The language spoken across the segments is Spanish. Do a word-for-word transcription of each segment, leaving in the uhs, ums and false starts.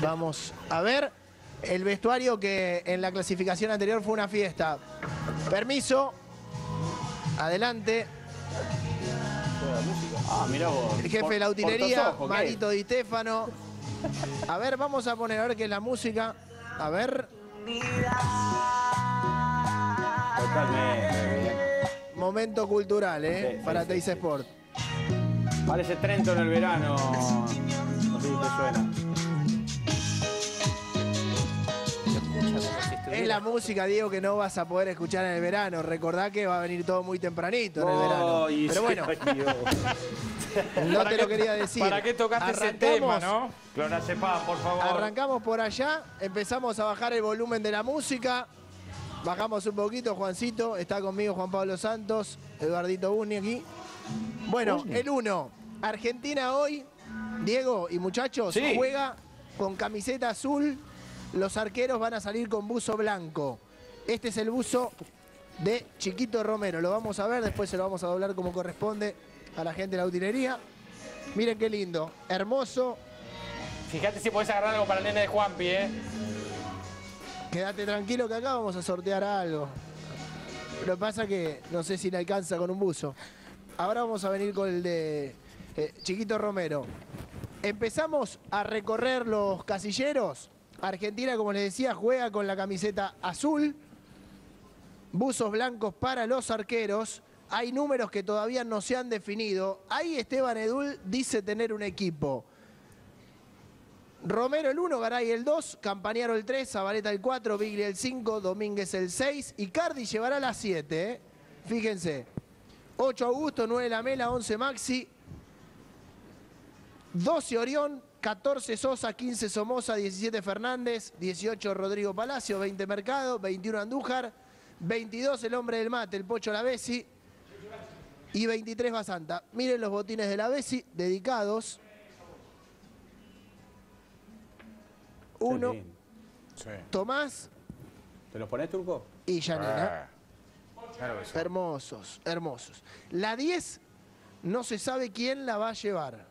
Vamos a ver el vestuario que en la clasificación anterior fue una fiesta. Permiso. Adelante. Ah, mirá vos. El jefe de la utilería, Marito Di Stefano. A ver, vamos a poner, a ver qué es la música. A ver. Totalmente. Momento cultural, ¿eh? Sí, sí, para sí, Teis Sport. Parece Trento en el verano. No sé si te suena. Es la música, Diego, que no vas a poder escuchar en el verano. Recordá que va a venir todo muy tempranito en el verano. Pero bueno. No te lo quería decir. ¿Para qué tocaste ese tema, no? Clonazepam, por favor. Arrancamos por allá, empezamos a bajar el volumen de la música. Bajamos un poquito, Juancito. Está conmigo Juan Pablo Santos, Eduardito Bunni aquí. Bueno, el uno. Argentina hoy, Diego y muchachos, sí, juega con camiseta azul. Los arqueros van a salir con buzo blanco. Este es el buzo de Chiquito Romero. Lo vamos a ver, después se lo vamos a doblar como corresponde a la gente de la utilería. Miren qué lindo, hermoso. Fíjate si podés agarrar algo para el nene de Juanpi, ¿eh? Quédate tranquilo que acá vamos a sortear algo. Lo que pasa es que no sé si le alcanza con un buzo. Ahora vamos a venir con el de eh, Chiquito Romero. Empezamos a recorrer los casilleros. Argentina, como les decía, juega con la camiseta azul. Buzos blancos para los arqueros. Hay números que todavía no se han definido. Ahí Esteban Edul dice tener un equipo. Romero el uno, Garay el dos, Campanario el tres, Zabaleta el cuatro, Biglia el cinco, Domínguez el seis, Icardi llevará la siete, ¿eh? Fíjense, ocho Augusto, nueve La Mela, once Maxi, doce Orión, catorce Sosa, quince Somoza, diecisiete Fernández, dieciocho Rodrigo Palacio, veinte Mercado, veintiuno Andújar, veintidós El Hombre del Mate, el Pocho la Besi y veintitrés Basanta. Miren los botines de la Besi, dedicados. Uno, sí. Tomás. ¿Te los ponés, Turco? Y Janina. Ah, hermosos, hermosos. La diez, no se sabe quién la va a llevar.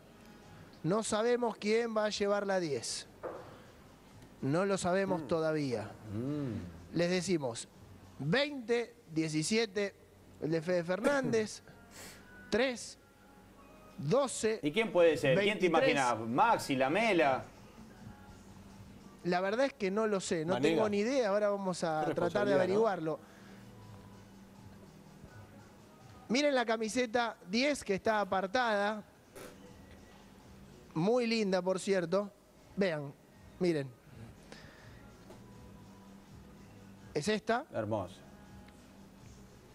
No sabemos quién va a llevar la diez. No lo sabemos mm. todavía. Mm. Les decimos, veinte, diecisiete, el de Fede Fernández, tres, doce. ¿Y quién puede ser? veintitrés. ¿Quién te imaginás? ¿Maxi, La Mela? La verdad es que no lo sé, no Manega. tengo ni idea, ahora vamos a tratar de averiguarlo. ¿No? Miren la camiseta diez que está apartada, muy linda por cierto, vean, miren. Es esta. Hermosa.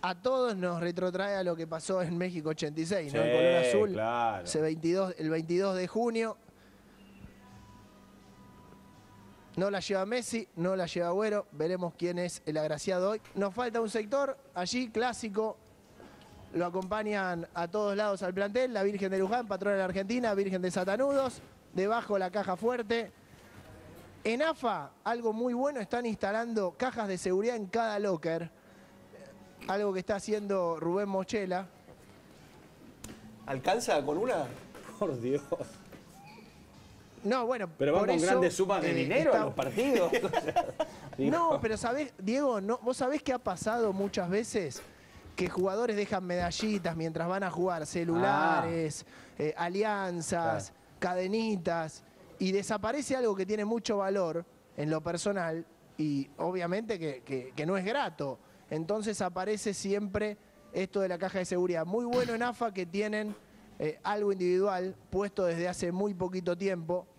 A todos nos retrotrae a lo que pasó en México ochenta y seis, sí, ¿no? El color azul, claro. Ese veintidós, el veintidós de junio. No la lleva Messi, no la lleva Agüero. Veremos quién es el agraciado hoy. Nos falta un sector, allí, clásico. Lo acompañan a todos lados al plantel. La Virgen de Luján, patrona de la Argentina, Virgen de Satanudos. Debajo la caja fuerte. En A F A, algo muy bueno, están instalando cajas de seguridad en cada locker. Algo que está haciendo Rubén Mochela. ¿Alcanza con una? Por Dios. No, bueno, pero van con eso, grandes sumas de eh, dinero está... a los partidos. No, pero sabés, Diego, no, vos sabés que ha pasado muchas veces que jugadores dejan medallitas mientras van a jugar, celulares, ah. eh, alianzas, claro. cadenitas, y desaparece algo que tiene mucho valor en lo personal y obviamente que, que, que no es grato. Entonces aparece siempre esto de la caja de seguridad. Muy bueno en A F A que tienen eh, algo individual puesto desde hace muy poquito tiempo.